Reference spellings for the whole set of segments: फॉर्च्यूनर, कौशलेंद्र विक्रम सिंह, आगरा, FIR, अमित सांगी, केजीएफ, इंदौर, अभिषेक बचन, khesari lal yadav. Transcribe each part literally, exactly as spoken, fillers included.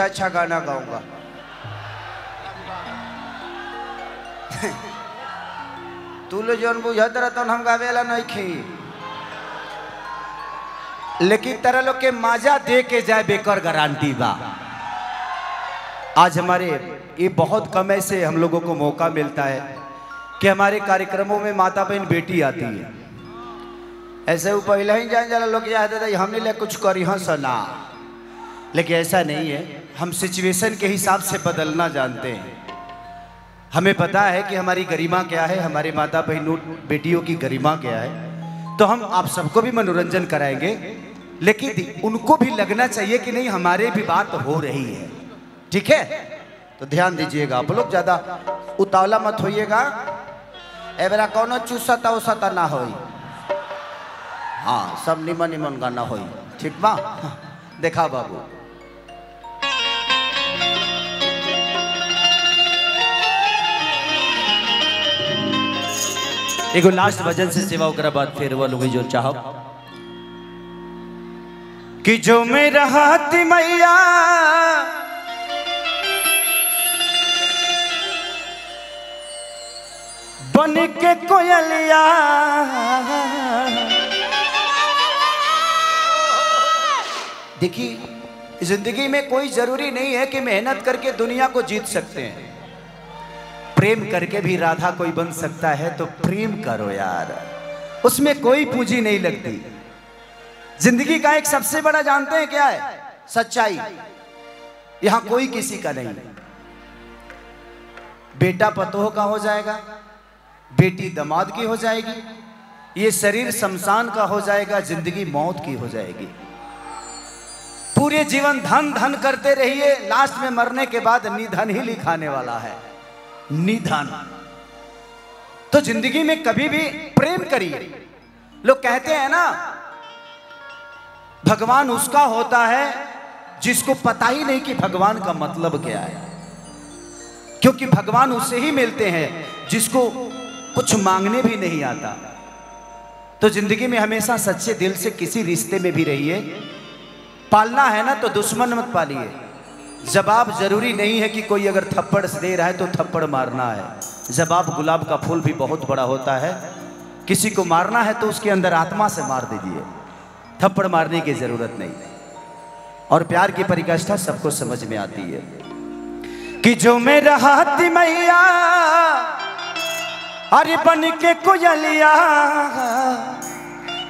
अच्छा गाना गाऊंगा। तू लो जोन बुझत रह तो हम गावेला नहीं खी, लेकिन तेरा लोग के माजा दे के जाए बेकर गारंटी बा। आज हमारे ये बहुत कम ऐसे हम लोगों को मौका मिलता है कि हमारे कार्यक्रमों में माता बहन बेटी आती है। ऐसे वो पहला ही जान जरा लोग याद हमने ले कुछ करी हाँ सना, लेकिन ऐसा नहीं है। हम सिचुएशन के हिसाब से बदलना जानते हैं। हमें पता है कि हमारी गरिमा क्या है, हमारे माता बहनों बेटियों की गरिमा क्या है, तो हम आप सबको भी मनोरंजन कराएंगे, लेकिन उनको भी लगना चाहिए कि नहीं हमारे भी बात हो रही है। ठीक है, तो ध्यान दीजिएगा आप लोग, ज़्यादा उतावला मत होइएगा। एवरा कौनो चूसता उसता ना हो, हाँ सब निमन निमन गाना हो। ठीक बा, देखा बाबू एगो लास्ट भजन से सेवा कर बाद फेरवल हो गई। जो चाहो कि जो मेरा हाथ मैया बन के कोयलिया, देखिए जिंदगी में कोई जरूरी नहीं है कि मेहनत करके दुनिया को जीत सकते हैं। प्रेम करके भी राधा कोई बन सकता है, तो प्रेम करो यार, उसमें कोई पूंजी नहीं लगती। जिंदगी का एक सबसे बड़ा जानते हैं क्या है? सच्चाई। यहां कोई किसी का नहीं। बेटा पतोह का हो जाएगा, बेटी दमाद की हो जाएगी, ये शरीर शमशान का हो जाएगा, जिंदगी मौत की हो जाएगी। पूरे जीवन धन धन करते रहिए, लास्ट में मरने के बाद निधन ही लिखाने वाला है, निधन। तो जिंदगी में कभी भी प्रेम करिए। लोग कहते हैं ना, भगवान उसका होता है जिसको पता ही नहीं कि भगवान का मतलब क्या है, क्योंकि भगवान उसे ही मिलते हैं जिसको कुछ मांगने भी नहीं आता। तो जिंदगी में हमेशा सच्चे दिल से किसी रिश्ते में भी रहिए। पालना है ना तो दुश्मन मत पालिए। जवाब जरूरी नहीं है कि कोई अगर थप्पड़ दे रहा है तो थप्पड़ मारना है। जवाब गुलाब का फूल भी बहुत बड़ा होता है। किसी को मारना है तो उसके अंदर आत्मा से मार दीजिए, थप्पड़ मारने की जरूरत नहीं। और प्यार की परिभाषा सबको समझ में आती है कि जो मेरा हाथ मैया अरे बन के कोयलिया,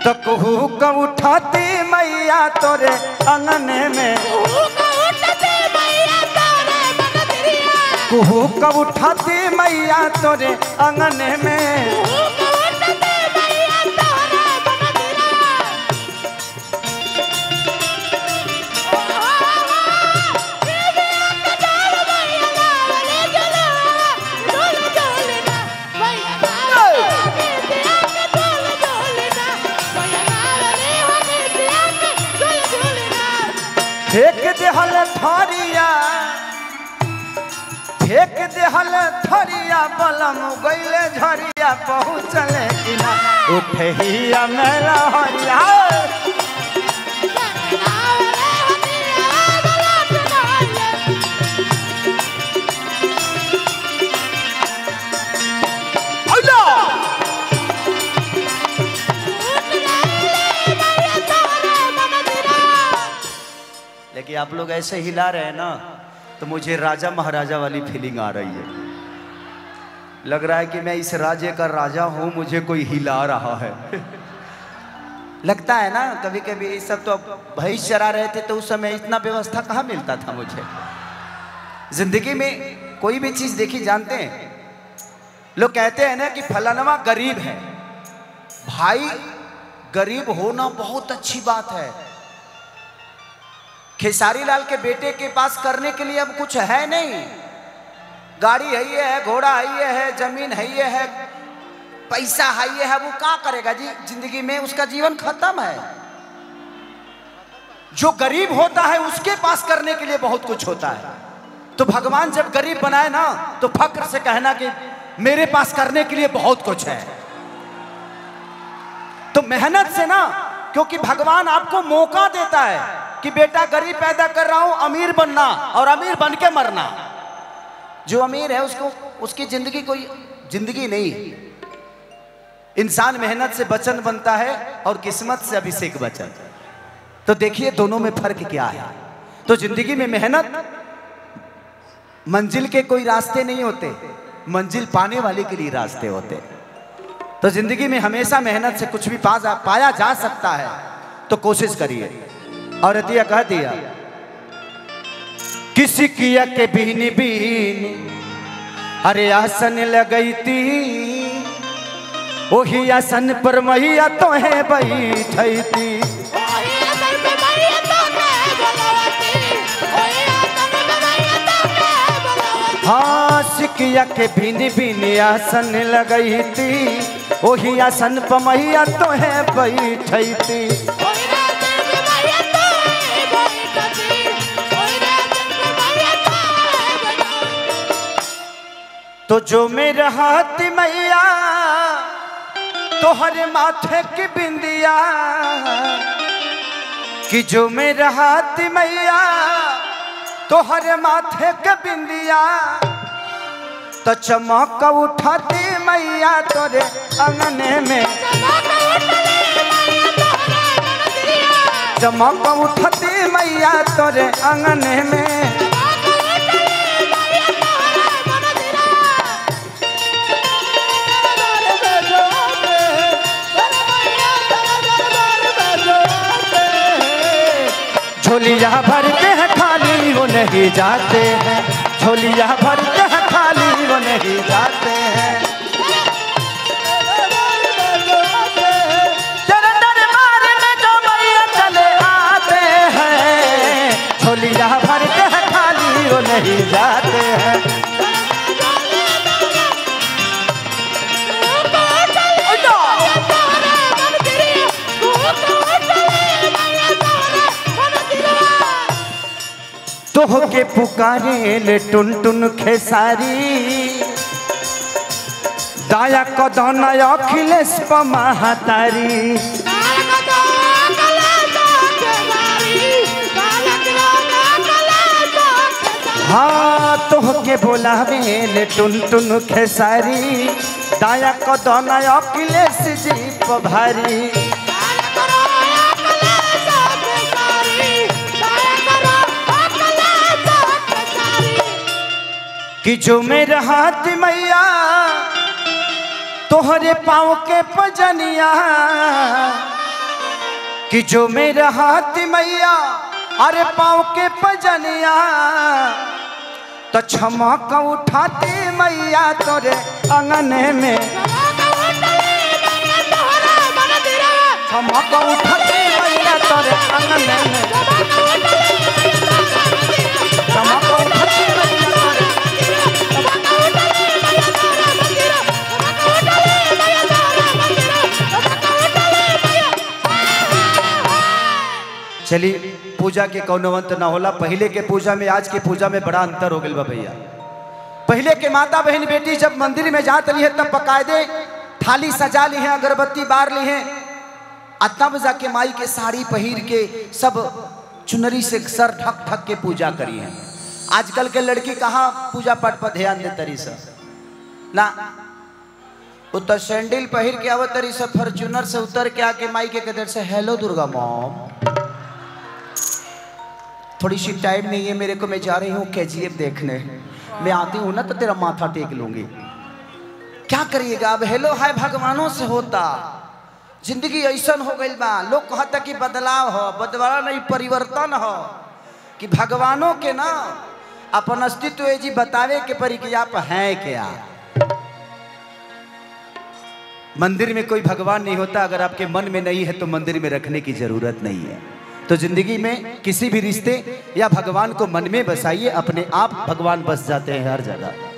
तो कहू का उठाती मैया तोरे अंगने में, कुहू कब उठाती मैया तोरे अंगने में। फेंक दे हल थारिया, फेंक दे हल थरिया, बलम गईले झरिया, पहुँचले किना उठे हिया मेला हरिया। लेकिन आप लोग ऐसे हिला रहे हैं ना, तो मुझे राजा महाराजा वाली फीलिंग आ रही है। लग रहा है कि मैं इस राज्य का राजा हूं, मुझे कोई हिला रहा है। लगता है ना कभी कभी, ये सब तो भैंस चरा रहे थे तो उस समय इतना व्यवस्था कहाँ मिलता था। मुझे जिंदगी में कोई भी चीज देखी, जानते हैं लोग कहते हैं ना कि फलानवा गरीब है। भाई गरीब होना बहुत अच्छी बात है। खेसारी लाल के बेटे के पास करने के लिए अब कुछ है नहीं, गाड़ी है ये है, घोड़ा है ये है, जमीन है ये है, पैसा है ये है, वो क्या करेगा जी? जिंदगी में उसका जीवन खत्म है। जो गरीब होता है उसके पास करने के लिए बहुत कुछ होता है। तो भगवान जब गरीब बनाए ना, तो फक्र से कहना कि मेरे पास करने के लिए बहुत कुछ है। तो मेहनत से ना, क्योंकि भगवान आपको मौका देता है कि बेटा गरीब पैदा कर रहा हूं, अमीर बनना और अमीर बन के मरना। जो अमीर है उसको उसकी जिंदगी कोई जिंदगी नहीं। इंसान मेहनत से बचन बनता है और किस्मत से अभिषेक बचन। तो देखिए दोनों में फर्क क्या है। तो जिंदगी में मेहनत, मंजिल के कोई रास्ते नहीं होते, मंजिल पाने वाले के लिए रास्ते होते। तो जिंदगी में हमेशा मेहनत से कुछ भी पाया जा सकता है, तो कोशिश करिए। और दिया कह दिया किसी किया के बीनी बीनी अरे आसन लगई थी, ओही आसन पर मैया तो है बैठी थी। हाँ सिकिया के बीनी बीनी आसन लगई थी, ओही आसन पर मैया तो है बैठी थी। तो जो मेरा हाथ मैया तोहर माथे की बिंदिया, कि जो मेरा हाथ मैया तोहर माथे के बिंदिया, तो चमक उठाती मैया तोरे अंगने में, चमक उठाती मैया तोरे अंगने में। झोलिया भरते हैं खाली वो नहीं जाते हैं, झोलिया भरते हैं खाली वो नहीं जाते हैं। दरबार में जो मैया चले आते हैं, झोलिया भरते हैं खाली वो नहीं जाते हैं। तोह के पुकारे ले टुन टुन खेसारी, दाया कदना अखिलेश महातारी। हाँ तोह के बोलावे ले टुन टुन खेसारी, दाया कदना अखिलेश जी पभारी। कि जो मेरा हाथ मैया तोहरे पाँव के पजनिया, कि जो मेरा हाथ मैया अरे पाँव के पजनिया, तो छमक उठाती मैया तोरे अंगने में, छमक उठाती मैया तोरे अंगने में। चलिए पूजा के कौनवंत ना होला। पहले के पूजा में आज के पूजा में बड़ा अंतर हो गया भैया। पहले के माता बहन बेटी जब मंदिर में जात ली है तब बकायदे थाली सजा ली है, अगरबत्ती बार ली है, आ तब जाके माई के साड़ी पहिर के सब चुनरी से सर ढक ढक के पूजा करी है। आजकल के लड़की कहाँ पूजा पाठ पर ध्यान दे तरी सा ना, उतर सैंडल पहिर के आव तरी सा, फॉर्च्यूनर से उतर के आके माई के कदर से हेलो दुर्गा मॉम, थोड़ी सी टाइम नहीं है मेरे को, मैं जा रही हूँ केजीएफ देखने, मैं आती हूँ ना तो तेरा माथा टेक लूंगी। क्या करिएगा अब, हेलो हाय भगवानों से होता। जिंदगी ऐसा हो गई बा, लोग कहता कि बदलाव हो, बदलाव नहीं परिवर्तन हो। कि भगवानों के ना अपन अस्तित्व जी बतावे के परी कि आप हैं क्या। मंदिर में कोई भगवान नहीं होता, अगर आपके मन में नहीं है तो मंदिर में रखने की जरूरत नहीं है। तो जिंदगी में किसी भी रिश्ते या भगवान को मन में बसाइए, अपने आप भगवान बस जाते हैं हर जगह।